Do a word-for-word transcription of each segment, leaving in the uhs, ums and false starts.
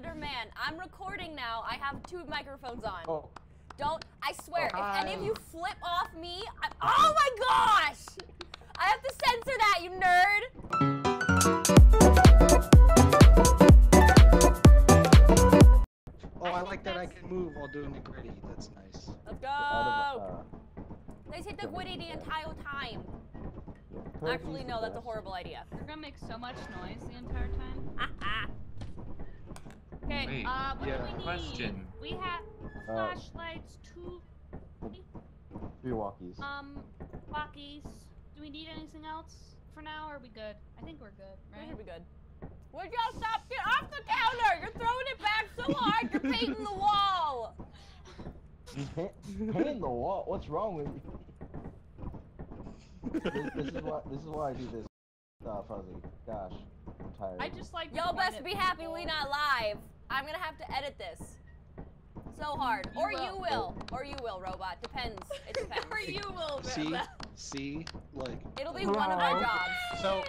Monitor Man. I'm recording now. I have two microphones on. Oh. Don't, I swear, oh, if any of you flip off me, I'm, oh my gosh! I have to censor that, you nerd! Oh, I like that I can move while doing the gritty. That's nice. Let's go! Let's hit the gritty the entire time. Actually, no, that's a horrible idea. We're gonna make so much noise the entire time. Ah, ah. Okay, Wait, uh, what yeah, do we question. need? We have flashlights, two... Three walkies. Um, walkies. Do we need anything else for now, or are we good? I think we're good, right? I think we're good. Would y'all stop? Get off the counter! You're throwing it back so hard, you're painting the wall! Painting the wall? What's wrong with you? this, this, is why, this is why I do this. Oh, Fuzzy. Gosh, I'm tired. I just like... Y'all best be happy we not live. I'm gonna have to edit this. So hard. You or will. you will. Or you will, robot. Depends. It depends. Or you will, See? See? Like... It'll be one of our jobs. So...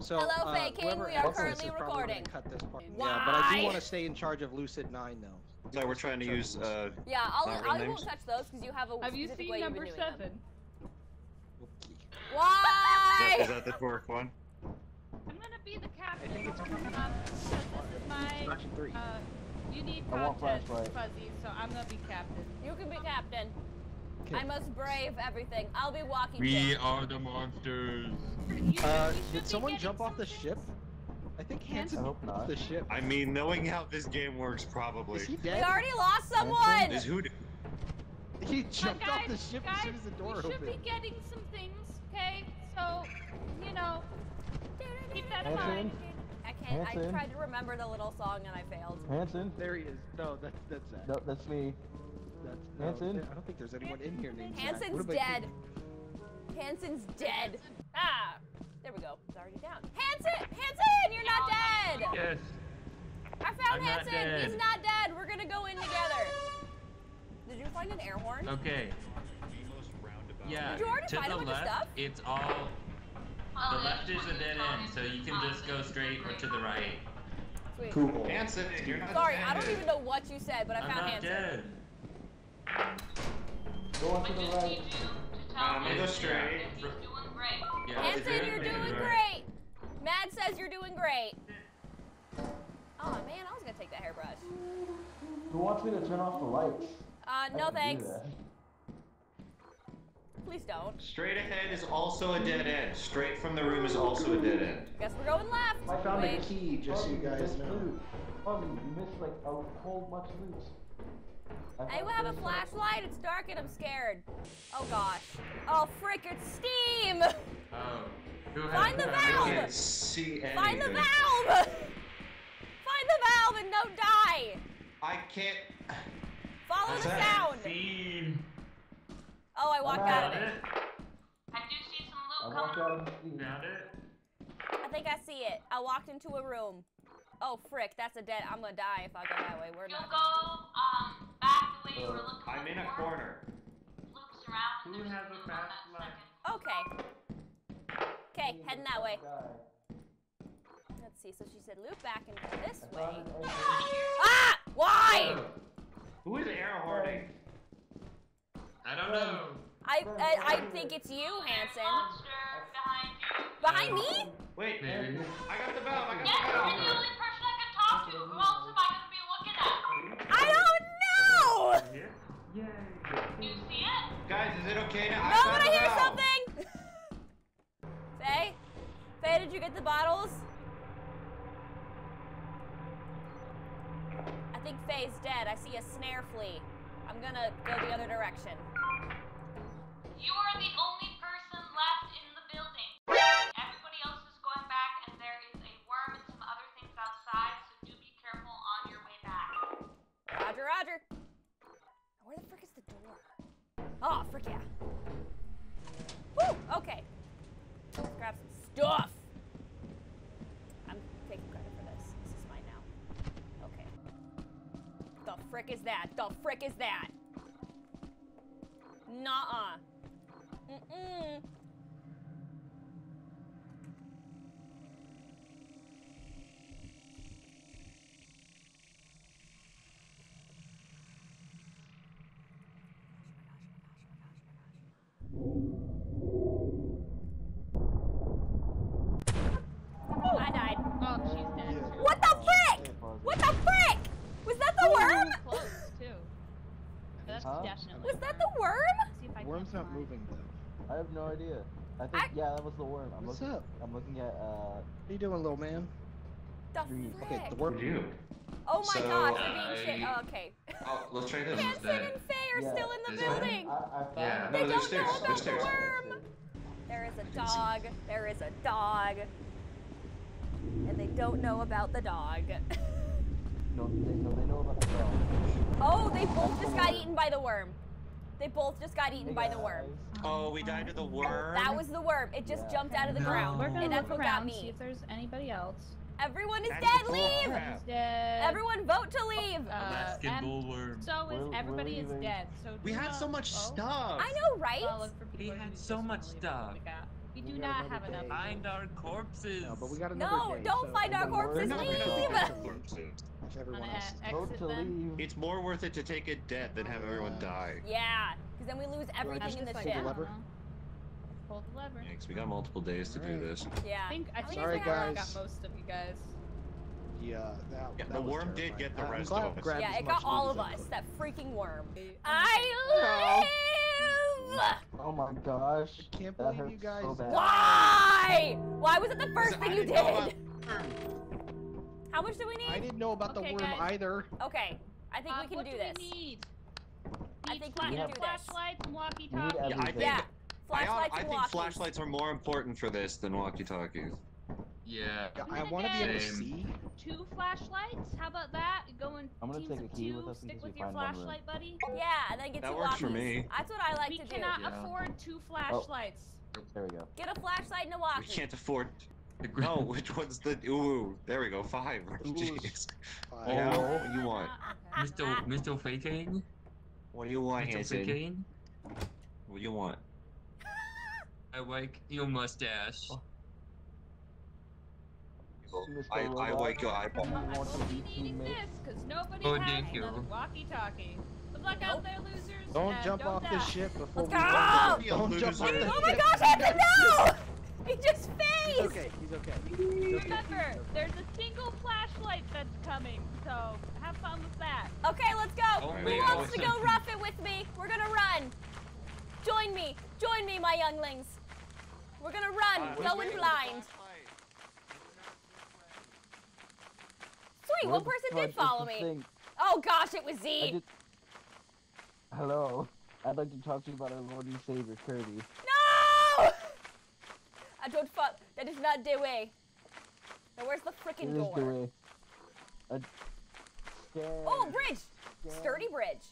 so Hello, uh, Faye King. We are currently recording. Cut this part. Why? Yeah, but I do want to stay in charge of Lucid nine, though. So yeah, we're trying to use, uh... yeah, I'll, I'll, I won't touch those, because you have a Have you seen number seven? Why? Is that, is that the fourth one? I'm gonna be the captain. I think it's um, so this is my... three. Uh, You need content, Fuzzy, so I'm gonna be captain. You can be captain. Okay. I must brave everything. I'll be walking. We down. are the monsters. Uh, did someone jump off the ship? I think Hanson jumped off the ship. I mean, knowing how this game works, probably. Is he dead? We already lost someone! Is who? He jumped uh, guys, off the ship guys, as soon as the door opened. We should opened. be getting some things, okay? So, you know, keep that in mind. I can't. Hanson. I tried to remember the little song and I failed. Hanson, there he is. No, that's that's Zach. No, that's me. That's no, Hanson. I don't think there's anyone in here named Hanson's Zach. dead. Hanson's dead. Ah, there we go. It's already down. Hanson, Hanson, you're not dead. Yes. I found I'm Hanson. Not He's not dead. We're gonna go in together. Did you find an air horn? Okay. Yeah. Did you already to find a bunch of stuff? It's all. The left is a dead end, so you can just go straight or to the right. Sweet. Cool. Hanson, you're not Sorry, dead. I don't even know what you said, but I I'm found Hanson. Dead. Go off to the right. I'm in the straight. You're doing great. Yeah, Hanson, you're, you're doing great. great. Mad says you're doing great. Oh man, I was gonna take that hairbrush. Who wants me to turn off the lights? Uh, no thanks. Please don't. Straight ahead is also a dead end. Straight from the room is also a dead end. Guess we're going left. I found Wait. a key, just so you guys know. Fuzzy, you missed like a whole bunch of loot. I, I have a flashlight. It's dark and I'm scared. Oh gosh. Oh frick! It's steam. Oh. Who Find the valve. I can't see anything. Find the valve. Find the valve and don't die. I can't. Follow That's the sound. Steam. Oh, I walked I out of it. it. I do see some loot coming. I walked out of the Found it. I think I see it. I walked into a room. Oh, frick. That's a dead. I'm gonna die if I go that way. We're You'll not. You'll go um, back the way you were looking I'm in a more. corner. Loops around. Who has a fast light? Okay. Okay, heading that way. Let's see. So she said loop back and go this way. Ah! Why? Who is air hoarding? I don't know. I I, I think it's you, Hanson. Behind you. Behind me? Wait, maybe. I got the valve. I got yes, the valve. Yes, you're the only person I can talk to. Who else am I gonna be looking at? I don't know. Yeah. Do you see it? Guys, is it okay now? No, but I hear something. Faye, Faye, did you get the bottles? I think Faye's dead. I see a snare flea. I'm gonna go the other direction. You are the only person left in the building. Everybody else is going back, and there is a worm and some other things outside, so do be careful on your way back. Roger, roger. Where the frick is the door? Oh, frick yeah. Woo, okay. Let's grab some stuff. I'm taking credit for this. This is mine now. Okay. The frick is that? The frick is that? Nuh-uh. Mm-mm. not moving though. I have no idea. I think I... yeah, that was the worm. I'm What's looking, up? I'm looking at uh. What are you doing, little man? The okay, the worm. You. Oh my so, gosh, we're being shit. I... Oh, okay. I'll, let's try this. Hanson and Faye are yeah. still in the this building. I, I yeah, no, they there's don't know about there's the worm. There is a dog. There is a dog. And they don't know about the dog. No, they, no, they know about the dog. Oh, they both just got eaten by the worm. They both just got eaten hey by the worm. Oh, we died to the worm? That was the worm. It just yeah. jumped out of the no. ground. We're gonna and that's look what around, got me. See if there's anybody else. Everyone is that's dead. Leave! Crap. Everyone vote to leave! Uh, Bullworm. So is we're, everybody we're is dead. So we had so much vote. Stuff. I know, right? We had so much stuff. We do we not have enough. Find our corpses. No, but we got another no day, don't so find our corpses. Leave. Vote to leave. It's more worth it to take it dead than have uh, everyone die. Yeah, because then we lose everything in the ship. Hold the lever. Thanks. We got multiple days to do this. Yeah. I think I think Sorry, guys. got most of you guys. Yeah, that, yeah that the worm terrifying. did get the I'm rest of us. Yeah, it got all of us. That freaking worm. I live. Oh my gosh. I can't that believe you guys. So Why? Why was it the first thing I you did? How much do we need? I didn't know about okay, the worm guys. either. Okay. I think uh, we can what do, do this. We need? I think we can do flashlights, walkie-talkies. Yeah. Flashlights I, I think flashlights are more important for this than walkie-talkies. Yeah. I want to be able to see. Two flashlights? How about that? Go in I'm gonna teams take a key of two, with us stick with your flashlight, buddy. Yeah, and then get that two That works walkies. for me. That's what I like we to do. We cannot yeah. afford two flashlights. Oh, there we go. Get a flashlight and a walkie. We can't afford... No, which one's the... Ooh, there we go, five. Jeez. Five. Oh, yeah. What do you want? Mister Mister Faking? What do you want, Hanson? What do you want? I like your mustache. Oh. I, I like your eyeball. I will be needing this, because nobody oh, has another walkie-talkie. Good luck nope. out there, losers. Don't jump don't off die. this ship before Let's we go! Don't jump off the Oh my gosh, I have to know! He just phased! He's okay, he's okay. Remember, there's a single flashlight that's coming, so have fun with that. Okay, let's go. Oh, Who man, wants awesome. to go rough it with me? We're gonna run. Join me. Join me, my younglings. We're gonna run, low and blind. Sweet, one person did follow me. Oh gosh, it was Z. Just... Hello, I'd like to talk to you about our Lord and Savior, Kirby. No! I don't fuck. That is not the way. Now where's the frickin' door? The way. A... Oh, bridge! Stand. Sturdy bridge.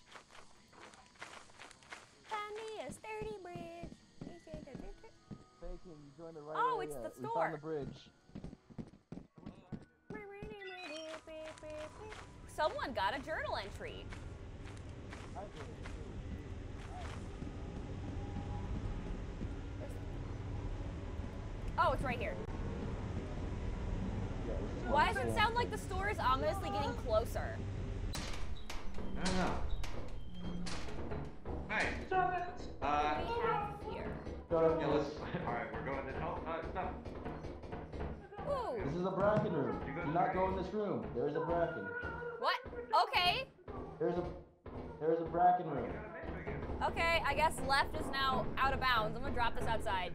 Find me a sturdy bridge. Bacon, you the right oh, area. it's the store. We found the bridge. Someone got a journal entry. Oh, it's right here. Why does it sound like the store is ominously getting closer? I don't know. Hi. Stop it! Uh, what do we have here? Yeah, let's. Alright, we're going to. Oh, uh, stop. Ooh. This is a bracken room. Do not go in this room. There is a bracken. What? Okay. There's a. There's a bracken room. Okay, I guess left is now out of bounds. I'm gonna drop this outside.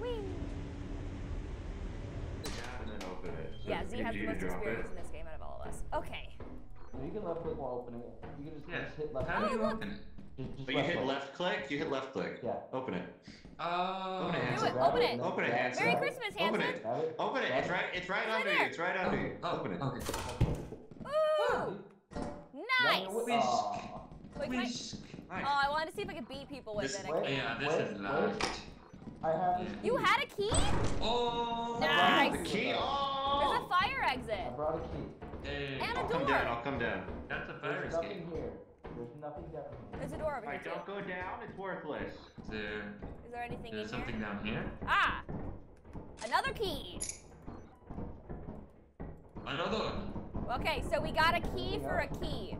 Whee! And then open it. So yeah, Z has the most experience it. in this game out of all of us. Okay. You can left click while opening it. You can just, yeah. just hit left click. How do you open it? Just, just but you hit click. left click? You hit left click. Yeah. Open it. Oh. Open it, Hanson. Do it. Open it. Open it, Hanson. Merry Christmas, Hanson. Open it. Open it. It's right, it's right under you. It's right under you. Open it. Ooh. Nice. Whisk. Wait, Whisk. I... Oh, I wanted to see if I could beat people with this... it. Again. Yeah, this Wait. is locked. I have. You had a key? Oh. Nice. The key. Oh. There's a fire exit. I brought a key. Hey, and a I'll door. I'll come down, I'll come down. That's a fire escape. There's nothing here. There's nothing down here. There's a door over here. Alright, don't go down, it's worthless. Is there... Is there anything in here? There's something down here. Ah! Another key! Another! Okay, so we got a key for a key.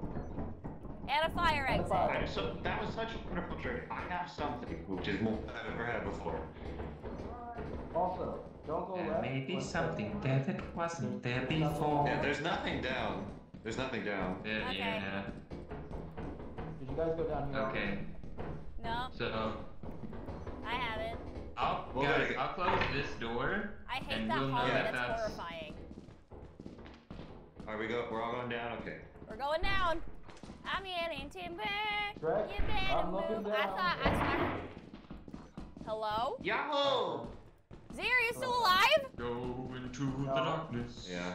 And a fire exit. I, so, that was such a wonderful trick. I have something, which is more than I've ever had before. Also, don't go there left. Maybe something there that wasn't there before. Yeah, there's nothing down. There's nothing down. Yeah, okay. yeah. Did you guys go down here? Okay. No. So. I have it. I'll, well, guys, I'll close this door. I hate and that we'll hallway. That that's horrifying. All right, we go. We're all going down. Okay. We're going down. I'm getting timber. Right. You better I'm move. I thought I saw. Hello. Yahoo! Zee, are you still alive? Go into no. the darkness. Yeah.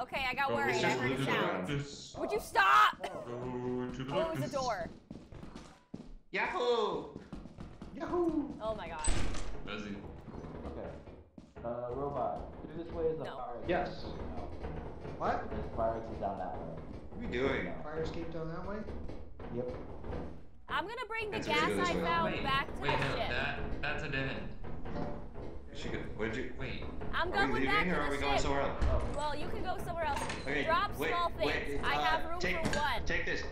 Okay, I got go worried. I heard a sound. Darkness. Would you stop? Go into the darkness. Close the door. Yahoo! Yahoo! Oh my god. Fuzzy. Okay. Uh, robot. Through this way is the no. fire escape. Yes. No. What? There's fire escape down that way. What are you doing? Fire escape down that way? Yep. I'm gonna bring the that's gas I found wait, back to wait, the no, ship. Wait, that, that's a dead end. She could, what did you, wait. I'm going with that to the ship. Are we going somewhere else? Oh. Well, you can go somewhere else. Okay, drop wait, small things. Wait, uh, I have room take, for one. Take this.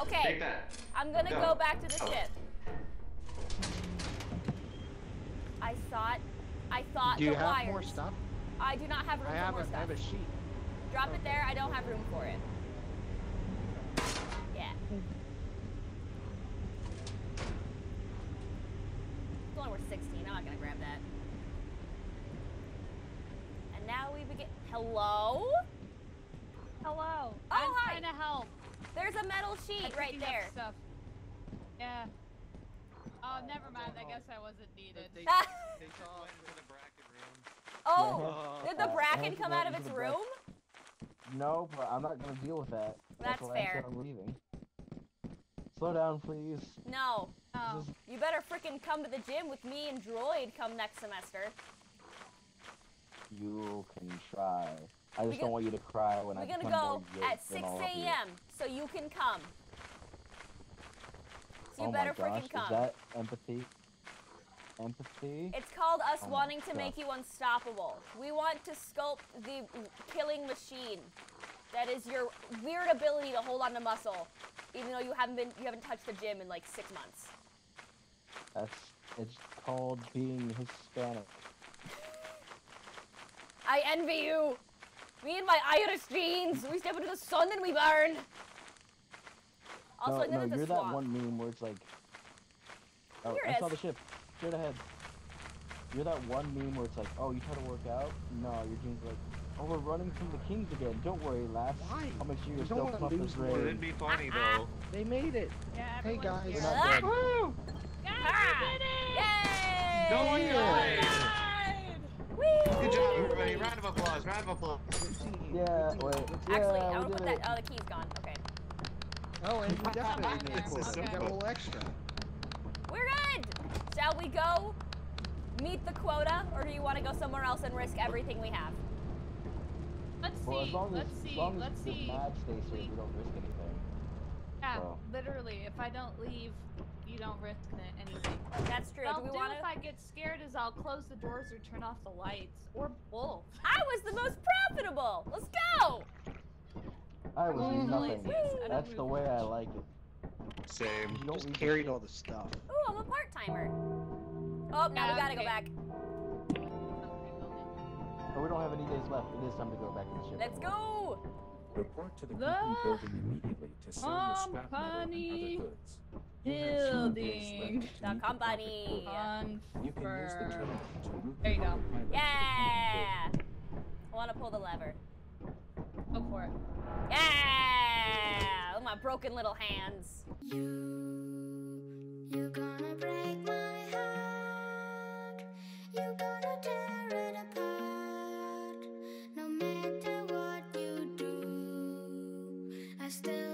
Okay. Take that. I'm gonna go, go back to the oh. ship. I thought, I thought do you the have wires. More stuff? I do not have room I have for more a, stuff. I have a sheet. Drop it there. I don't have room for it. Yeah. It's only worth sixteen. I'm not gonna grab that. And now we begin. Hello? Hello. Oh, I'm hi. trying to help. There's a metal sheet right there. Stuff. Yeah. Oh, never mind. I guess I wasn't needed. They, they saw into the bracket room. Oh, did the bracken come out of its room? No, but I'm not gonna deal with that. That's, That's fair. I'm leaving. Slow down, please. No. Oh. Just... You better frickin' come to the gym with me and Droid come next semester. You can try. I just gonna, don't want you to cry when I come. We're gonna go at six A M so you can come. So you oh better my gosh, freaking come. Is that empathy? Empathy? It's called us oh wanting to make you unstoppable. We want to sculpt the killing machine. That is your weird ability to hold on to muscle, even though you haven't been you haven't touched the gym in like six months. That's it's called being Hispanic. I envy you. Me and my Irish jeans. We step into the sun and we burn. Also, no, no, you're swamp. That one meme where it's like, oh, Here I is. saw the ship, straight ahead. You're that one meme where it's like, oh, you try to work out? No, your jeans are like, oh, we're running from the kings again. Don't worry, lass. Why? I'll make sure you're still up this raid. It'd be funny, though. They made it. Yeah, hey, guys. We're not ah. Guys, we did it! Yay! Go on your raid! Good job, everybody. Round of applause, round of applause. Yeah, wait. Actually, yeah, I want to put that, it. oh, the key's gone. Okay. Oh, and we definitely need this double extra. We're good! Shall we go meet the quota, or do you want to go somewhere else and risk everything we have? Let's see, well, as long as, let's see, as long as let's see. Match stays here, we don't risk anything. Yeah, so. Literally, if I don't leave, you don't risk anything. That's true. Well, do we do wanna... if I get scared is I'll close the doors or turn off the lights, or both. I was the most profitable! Let's go! I was mm-hmm. nothing. I That's the way much. I like it. Same. You just carried all the stuff. Ooh, I'm a part-timer. Oh, now yeah, we gotta okay. go back. Okay, but we don't have any days left. It is time to go back to the ship. Let's go! Report to the Creepy building immediately to sell your scrap metal and other goods. Building. The company. You can use the terminal to move there you go. Yeah! I wanna pull the lever. Go for it. Yeah! With my broken little hands. You, you're gonna break my heart. You're gonna tear it apart. No matter what you do, I still